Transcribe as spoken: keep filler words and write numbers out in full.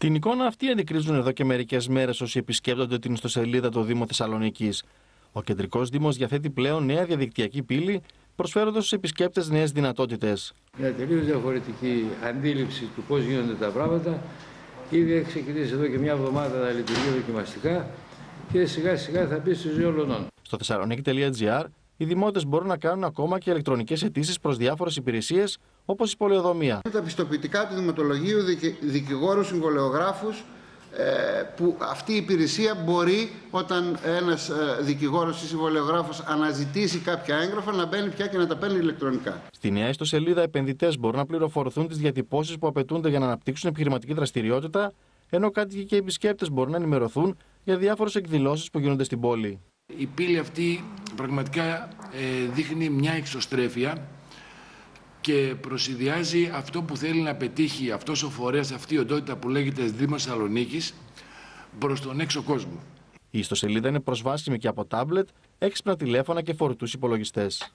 Την εικόνα αυτή αντικρίζουν εδώ και μερικές μέρες όσοι επισκέπτονται την ιστοσελίδα του Δήμου Θεσσαλονίκης. Ο Κεντρικός Δήμος διαθέτει πλέον νέα διαδικτυακή πύλη, προσφέροντας στους επισκέπτες νέες δυνατότητες. Μια τελείως διαφορετική αντίληψη του πώς γίνονται τα πράγματα. Ήδη έχει ξεκινήσει εδώ και μια εβδομάδα να λειτουργεί δοκιμαστικά και σιγά σιγά θα μπει στη ζωή όλων. Στο θεσσαλονίκη τελεία τζι άρ οι δημότες μπορούν να κάνουν ακόμα και ηλεκτρονικές αιτήσεις προς διάφορες υπηρεσίες, όπως η πολεοδομία. Τα πιστοποιητικά του Δημοτολογίου, δικηγόρου, συμβολεογράφους, που αυτή η υπηρεσία μπορεί όταν ένας δικηγόρος ή συμβολεογράφος αναζητήσει κάποια έγγραφα να μπαίνει πια και να τα παίρνει ηλεκτρονικά. Στη νέα ιστοσελίδα, επενδυτές μπορούν να πληροφορηθούν τις διατυπώσεις που απαιτούνται για να αναπτύξουν επιχειρηματική δραστηριότητα, ενώ κάτοικοι και επισκέπτες μπορούν να ενημερωθούν για διάφορες εκδηλώσεις που γίνονται στην πόλη. Η πύλη αυτή πραγματικά δείχνει μια εξωστρέφεια και προσυδειάζει αυτό που θέλει να πετύχει αυτός ο φορέας, αυτή η οντότητα που λέγεται Δήμος Θεσσαλονίκης, προς τον έξω κόσμο. Η ιστοσελίδα είναι προσβάσιμη και από τάμπλετ, έξυπνα τηλέφωνα και φορητούς υπολογιστές.